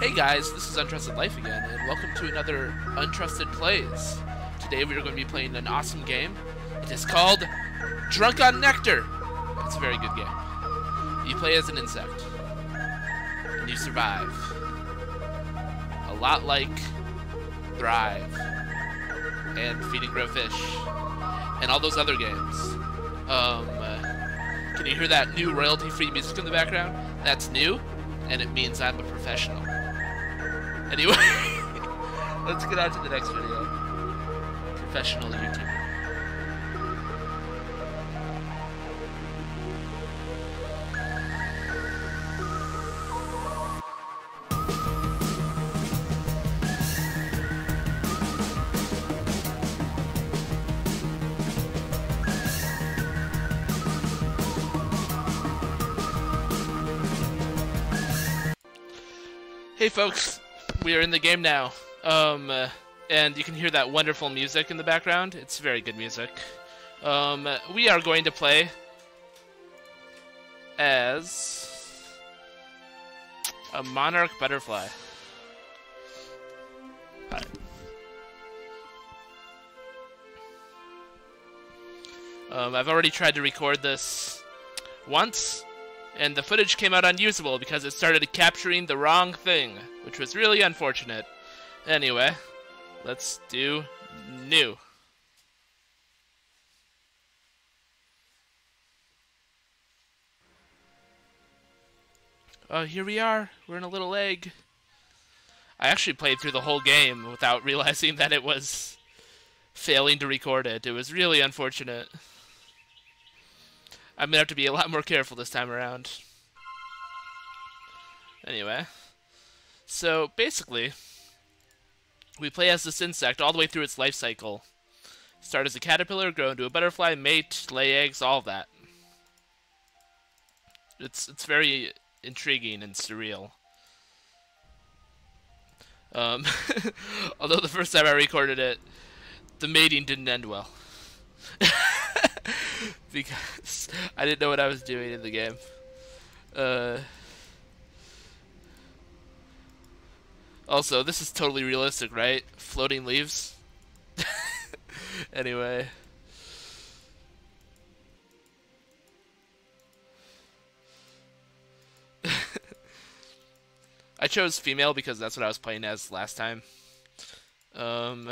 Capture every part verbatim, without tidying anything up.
Hey guys, this is Untrusted Life again, and welcome to another Untrusted Plays. Today we are going to be playing an awesome game. It is called Drunk on Nectar. It's a very good game. You play as an insect, and you survive. A lot like Thrive, and Feed and Grow Fish, and all those other games. Um, uh, can you hear that new royalty-free music in the background? That's new, and it means I'm a professional. Anyway, let's get on to the next video. Professional YouTuber. Hey folks, we are in the game now. Um, uh, and you can hear that wonderful music in the background. It's very good music. Um, we are going to play as a monarch butterfly. Hi. Um, I've already tried to record this once, and the footage came out unusable because it started capturing the wrong thing, which was really unfortunate. Anyway, let's do new. Oh, here we are. We're in a little egg. I actually played through the whole game without realizing that it was failing to record it. It was really unfortunate. I'm gonna have to be a lot more careful this time around. Anyway, so basically, we play as this insect all the way through its life cycle. Start as a caterpillar, grow into a butterfly, mate, lay eggs, all of that. It's it's very intriguing and surreal. Um, although the first time I recorded it, the mating didn't end well. Because I didn't know what I was doing in the game. Uh, also, this is totally realistic, right? Floating leaves. Anyway. I chose female because that's what I was playing as last time. Um,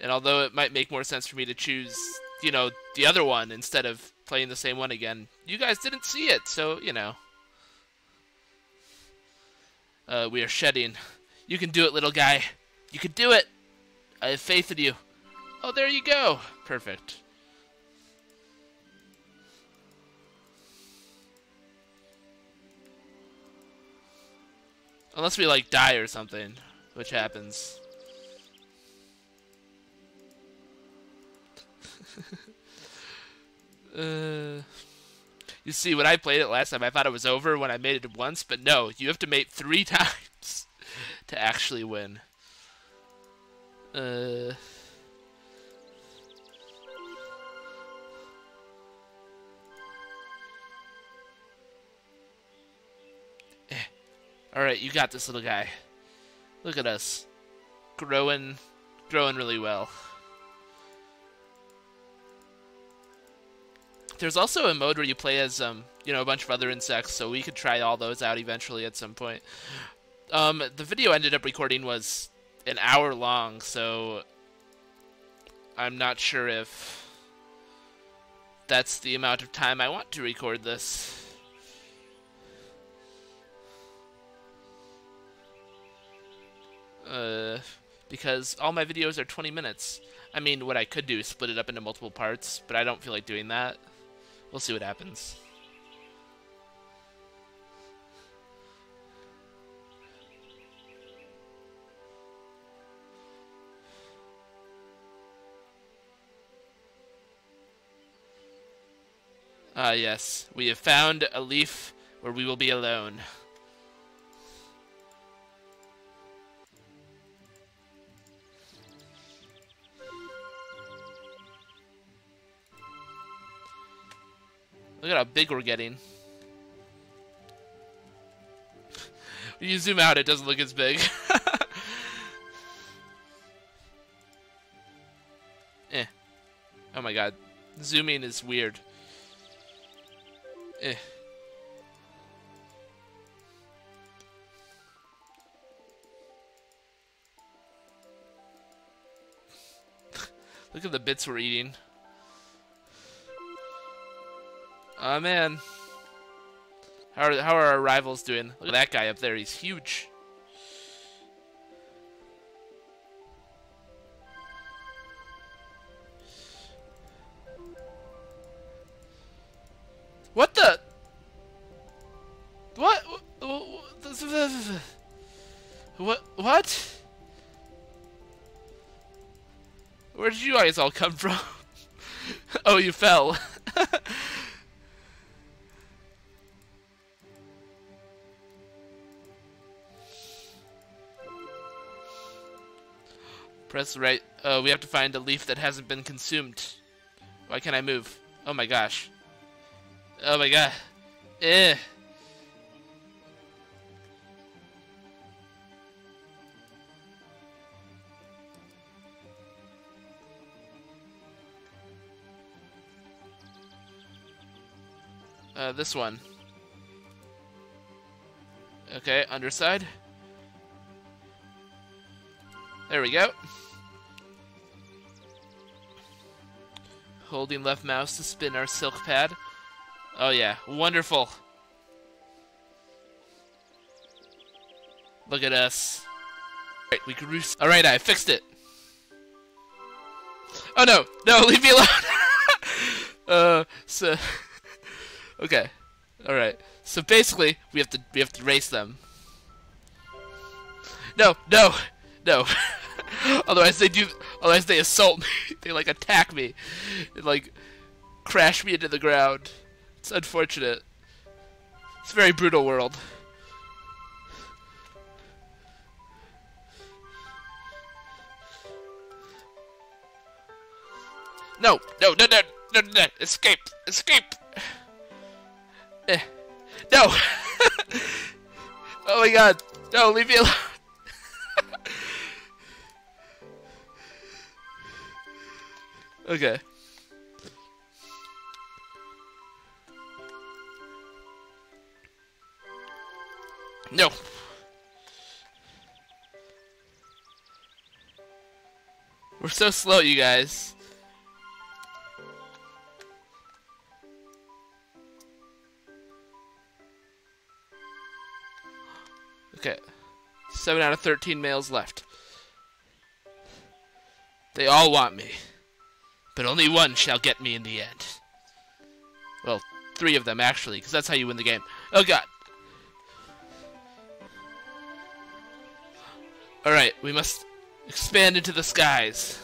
and although it might make more sense for me to choose, you know, the other one instead of playing the same one again, you guys didn't see it, so, you know. Uh, we are shedding. You can do it, little guy. You can do it. I have faith in you. Oh, there you go. Perfect. Unless we, like, die or something, which happens. uh, you see, when I played it last time, I thought it was over when I made it once, but no, you have to mate three times to actually win. Uh, eh. Alright, you got this, little guy. Look at us. Growing, growing really well. There's also a mode where you play as, um, you know, a bunch of other insects, so we could try all those out eventually at some point. Um, the video I ended up recording was an hour long, so I'm not sure if that's the amount of time I want to record this. Uh, because all my videos are twenty minutes. I mean, what I could do is split it up into multiple parts, but I don't feel like doing that. We'll see what happens. Ah, yes. We have found a leaf where we will be alone. Look at how big we're getting. When you zoom out, it doesn't look as big. Eh. Oh my god. Zooming is weird. Eh. Look at the bits we're eating. Oh man. How are, how are our rivals doing? Look at that guy up there. He's huge. What the? What? What? What? Where did you guys all come from? Oh, you fell. Press right. Oh, we have to find a leaf that hasn't been consumed. Why can't I move? Oh my gosh. Oh my god. Eh. Uh, this one. Okay, underside. There we go. Holding left mouse to spin our silk pad. Oh yeah, wonderful. Look at us. Alright, we can roost. Alright, I fixed it. Oh no, no, leave me alone. uh, so, okay, alright. So basically, we have to we have to race them. No, no, no. otherwise they do. Otherwise they assault me. They like attack me, and like crash me into the ground. It's unfortunate. It's a very brutal world. No, no, no, no, no, no, escape, escape. Eh. No. Oh my god. No, leave me alone. Okay. No. We're so slow, you guys. Okay. seven out of thirteen males left. They all want me. But only one shall get me in the end. Well, three of them, actually, because that's how you win the game. Oh, god. Alright, we must expand into the skies.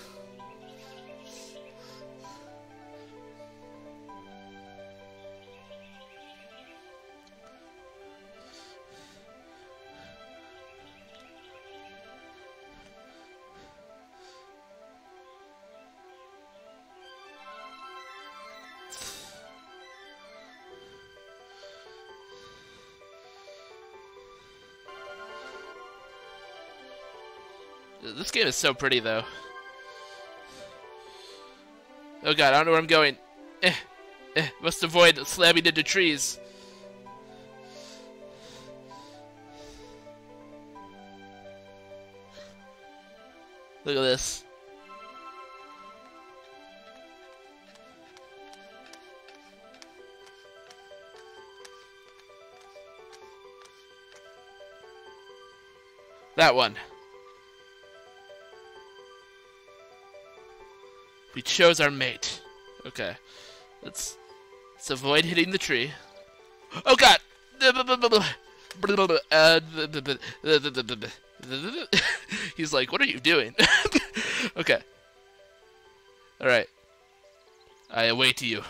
This game is so pretty, though. Oh god, I don't know where I'm going. Eh, eh, must avoid slamming into trees. Look at this. That one. We chose our mate. Okay. Let's, let's avoid hitting the tree. Oh god! He's like, what are you doing? Okay. Alright. I await you.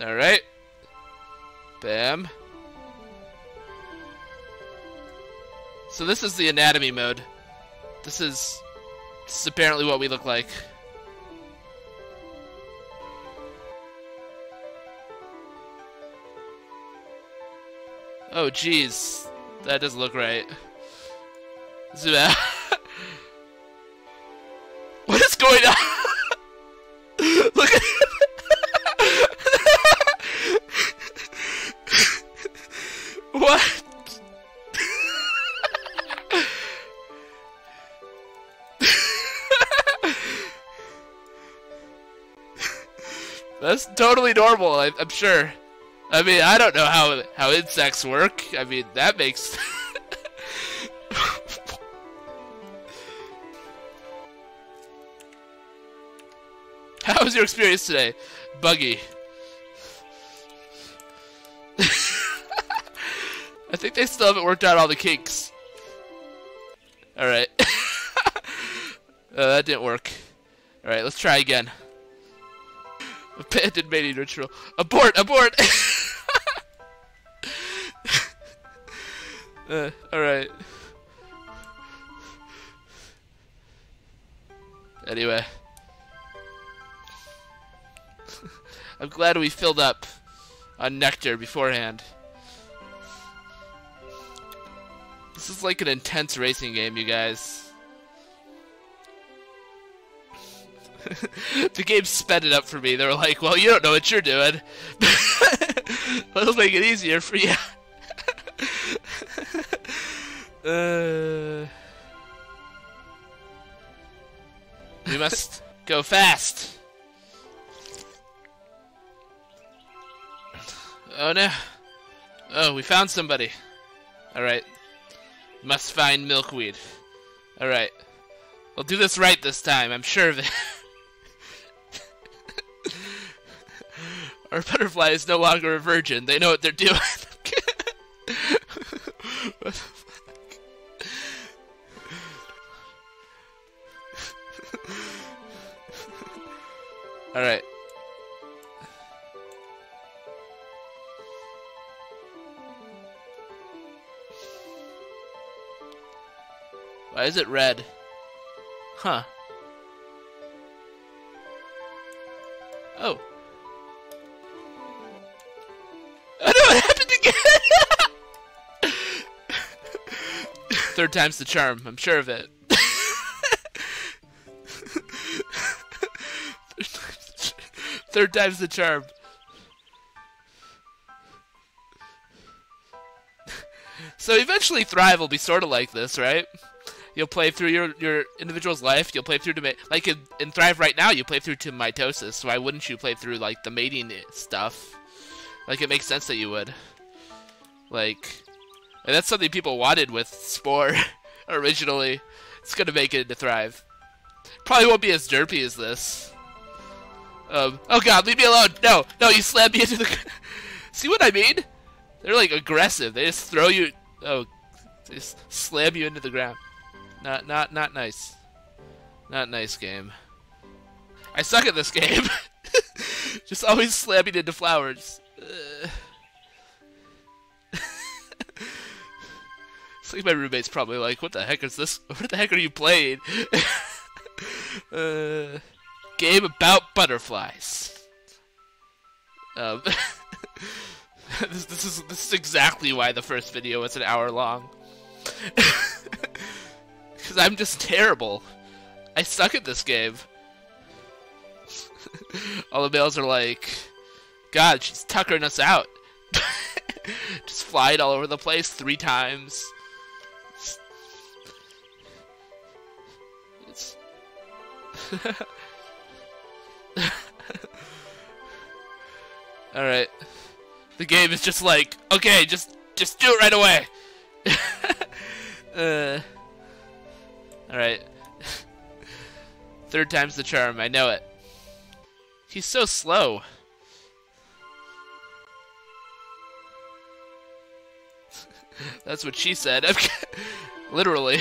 Alright. Bam. So this is the anatomy mode. This is, this is apparently what we look like. Oh, jeez. That doesn't look right. Zoom out. What is going on? Look at What? That's totally normal, I, I'm sure. I mean, I don't know how how insects work. I mean, that makes... How was your experience today? Buggy. I think they still haven't worked out all the kinks. Alright. Oh, that didn't work. Alright, let's try again. Abandoned mating ritual. Abort! Abort! uh, Alright. Anyway. I'm glad we filled up on nectar beforehand. This is like an intense racing game, you guys. The game sped it up for me. They were like, well, you don't know what you're doing. It'll make it easier for you. uh... We must go fast. Oh, no. Oh, we found somebody. Alright. Must find milkweed. Alright. We'll do this right this time, I'm sure of it. Our butterfly is no longer a virgin. They know what they're doing. What the fuck? Alright. Why is it red? Huh. Oh. Oh no, it happened again! Third time's the charm, I'm sure of it. Third time's the charm. So eventually Thrive will be sort of like this, right? You'll play through your, your individual's life, you'll play through, to like in, in Thrive right now, you play through to mitosis, so why wouldn't you play through, like, the mating stuff? Like, it makes sense that you would. Like, and that's something people wanted with Spore, originally. It's gonna make it into Thrive. Probably won't be as derpy as this. Um, oh god, leave me alone! No, no, you slammed me into the... See what I mean? They're, like, aggressive. They just throw you... Oh, they just slam you into the ground. Not, not, not nice. Not nice game. I suck at this game. Just always slamming into flowers. Uh. It's like my roommate's probably like, "What the heck is this? What the heck are you playing?" uh, game about butterflies. Um, this, this is this is exactly why the first video was an hour long. Because I'm just terrible. I suck at this game. All the males are like, God, she's tuckering us out. Just flying all over the place three times. It's... Alright. The game is just like, okay, just, just do it right away. uh... Alright. Third time's the charm, I know it. He's so slow. That's what she said. Literally.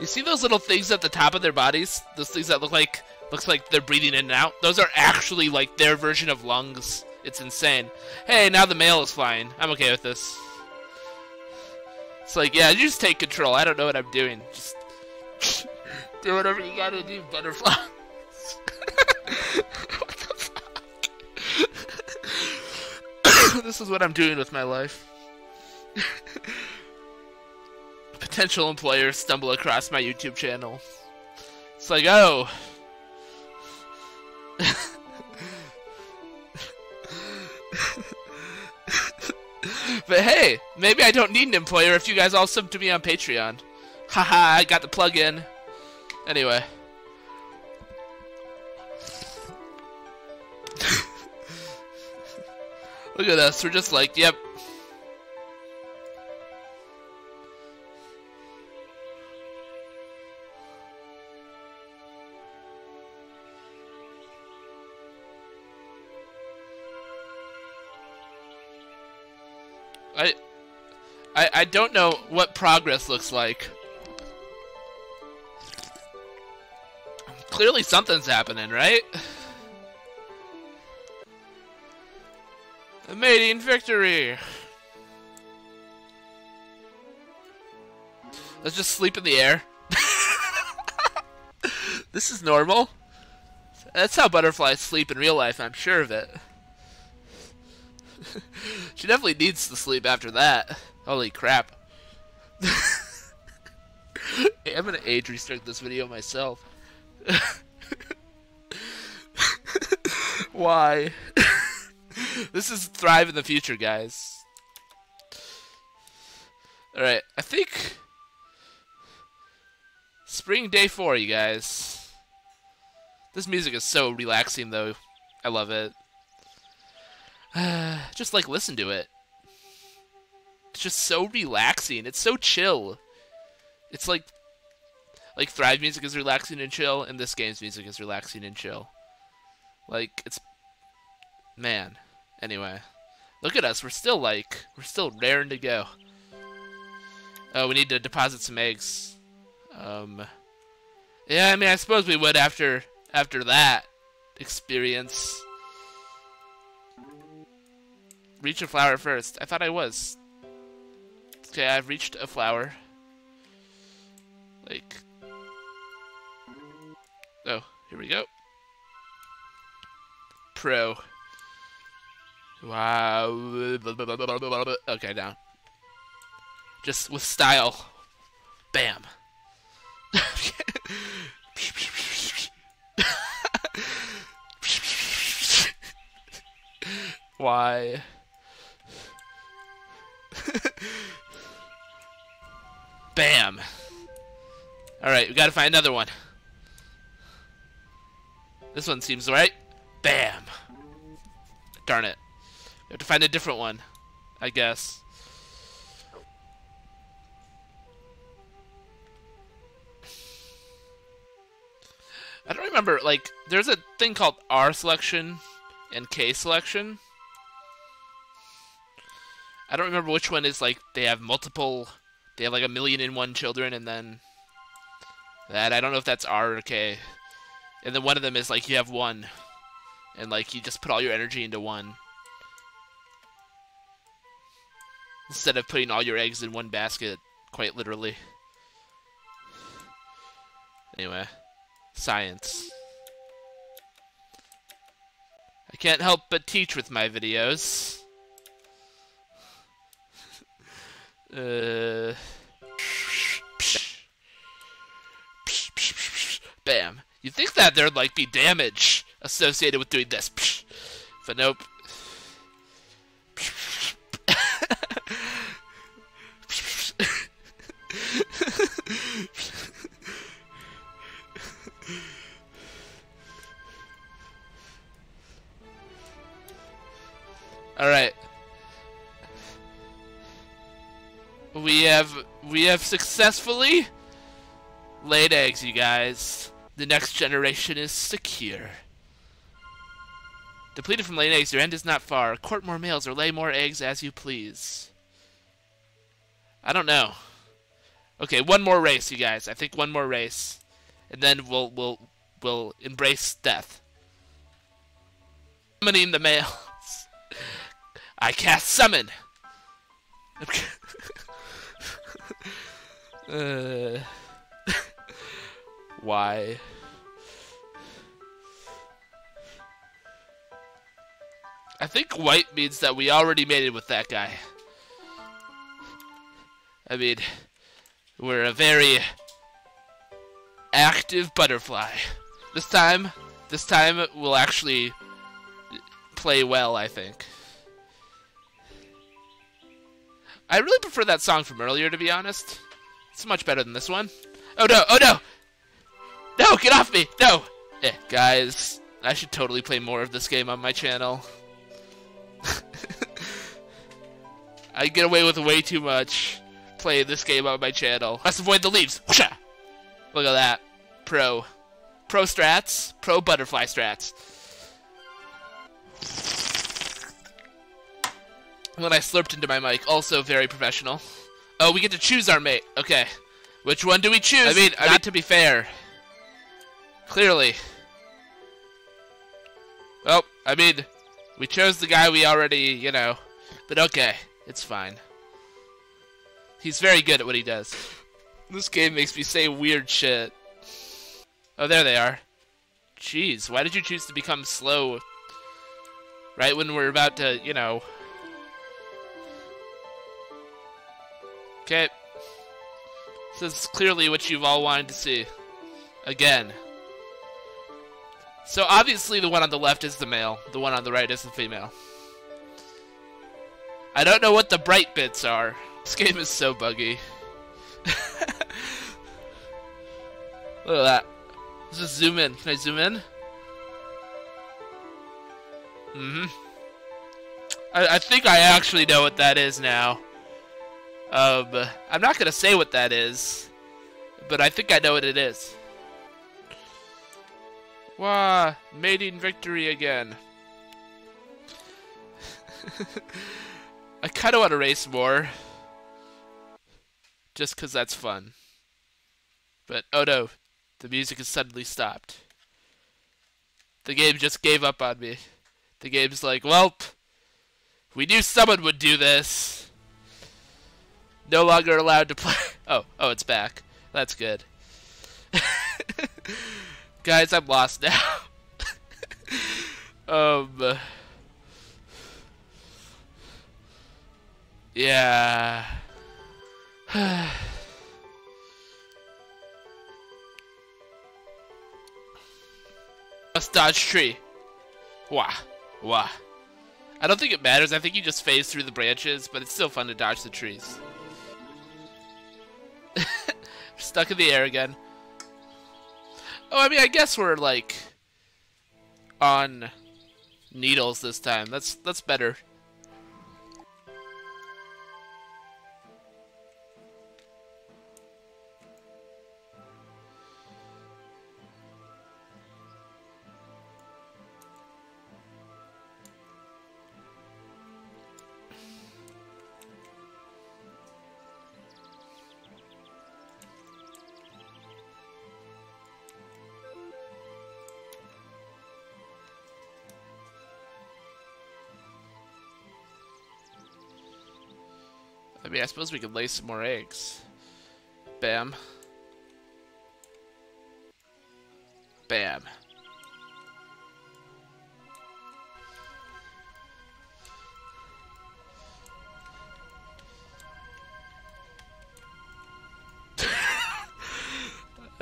You see those little things at the top of their bodies? Those things that look like looks like they're breathing in and out? Those are actually like their version of lungs. It's insane. Hey, now the male is flying. I'm okay with this. It's like, yeah, you just take control. I don't know what I'm doing. Just do whatever you gotta do, butterfly. What the fuck? This is what I'm doing with my life. Potential employers stumble across my YouTube channel. It's like, oh. But hey, maybe I don't need an employer if you guys all sub to me on Patreon. Haha, I got the plug in. Anyway. Look at us, we're just like, yep. I, I, I don't know what progress looks like. Clearly something's happening, right? A mating victory! Let's just sleep in the air. This is normal. That's how butterflies sleep in real life, I'm sure of it. She definitely needs to sleep after that. Holy crap. Hey, I'm gonna age restrict this video myself. Why? This is Thrive in the future, guys. Alright, I think... Spring day four, you guys. This music is so relaxing, though. I love it. Uh, just, like, listen to it. It's just so relaxing. It's so chill. It's like... Like, Thrive music is relaxing and chill, and this game's music is relaxing and chill. Like, it's... Man. Anyway. Look at us. We're still, like... We're still raring to go. Oh, we need to deposit some eggs. Um... Yeah, I mean, I suppose we would after... After that experience. Reach a flower first. I thought I was. Okay, I've reached a flower. Like... Oh, here we go. Pro. Wow. Okay, down. Just with style. Bam. Why? Bam. Alright, we gotta find another one. This one seems right. Bam! Darn it. We have to find a different one, I guess. I don't remember, like, there's a thing called R selection and K selection. I don't remember which one is, like, they have multiple, they have, like, a million and one children, and then that. I don't know if that's R or K. And then one of them is, like, you have one. And, like, you just put all your energy into one. Instead of putting all your eggs in one basket, quite literally. Anyway. Science. I can't help but teach with my videos. uh... Bam. You'd think that there'd, like, be damage associated with doing this. But nope. Alright. We have... We have successfully laid eggs, you guys. The next generation is secure. Depleted from laying eggs, your end is not far. Court more males or lay more eggs as you please. I don't know. Okay, one more race, you guys. I think one more race. And then we'll we'll we'll embrace death. Summoning the males. I cast summon. uh Why? I think white means that we already made it with that guy. I mean, we're a very active butterfly. This time, this time we'll actually play well, I think. I really prefer that song from earlier, to be honest. It's much better than this one. Oh no, oh no! No, get off me! No! Eh, guys, I should totally play more of this game on my channel. I get away with way too much playing this game on my channel. Let's avoid the leaves! Whoosha! Look at that. Pro. Pro strats. Pro butterfly strats. When I slurped into my mic, also very professional. Oh, we get to choose our mate. Okay. Which one do we choose? I mean, I not mean, to be fair. Clearly. Well, I mean, we chose the guy we already, you know. But okay, it's fine. He's very good at what he does. This game makes me say weird shit. Oh, there they are. Jeez, why did you choose to become slow? Right when we're about to, you know... Okay. This is clearly what you've all wanted to see. Again. So obviously the one on the left is the male. The one on the right is the female. I don't know what the bright bits are. This game is so buggy. Look at that. Let's just zoom in. Can I zoom in? Mm-hmm. I, I think I actually know what that is now. Um, I'm not going to say what that is, but I think I know what it is. Wah! Mating victory again. I kind of want to race more. Just because that's fun. But, oh no. The music has suddenly stopped. The game just gave up on me. The game's like, welp, we knew someone would do this. No longer allowed to play. Oh, oh, it's back. That's good. Guys, I'm lost now. um. Yeah. Must dodge tree. Wah. Wah. I don't think it matters. I think you just phase through the branches, but it's still fun to dodge the trees. Stuck in the air again. Oh, I mean, I guess we're, like, on needles this time. That's, that's better. I mean, I suppose we could lay some more eggs. Bam. Bam.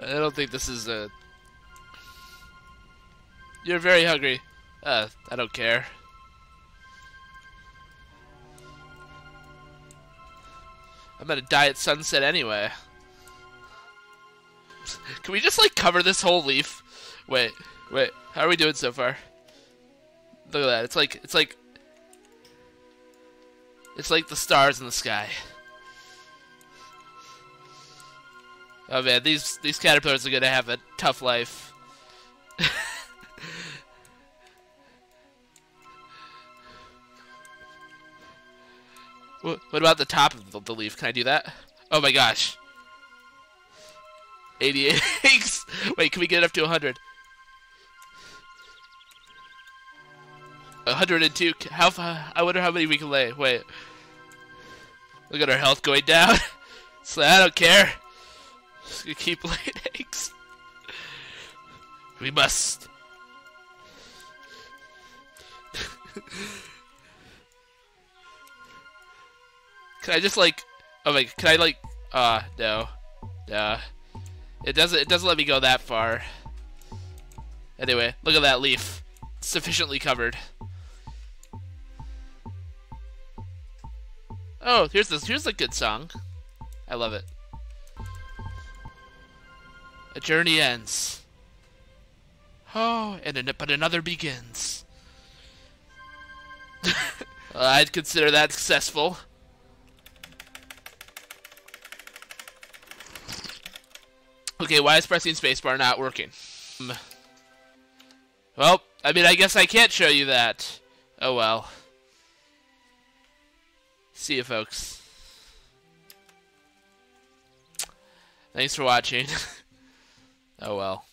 I don't think this is a... You're very hungry. Uh, I don't care. I'm gonna die at sunset anyway. Can we just, like, cover this whole leaf? Wait, wait. How are we doing so far? Look at that. It's like, it's like... It's like the stars in the sky. Oh, man. These, these caterpillars are gonna have a tough life. What about the top of the leaf? Can I do that? Oh my gosh. eighty-eight eggs. Wait, can we get it up to one hundred? one hundred and two. How? I wonder how many we can lay. Wait. Look at our health going down. So I don't care. Just gonna keep laying eggs. We must. Can I just like? Oh my! Can I like? Uh, no. Nah. It doesn't. It doesn't let me go that far. Anyway, look at that leaf. It's sufficiently covered. Oh, here's this. Here's a good song. I love it. A journey ends. Oh, and an, but another begins. Well, I'd consider that successful. Okay, why is pressing spacebar not working? Well, I mean, I guess I can't show you that. Oh well. See you, folks. Thanks for watching. Oh well.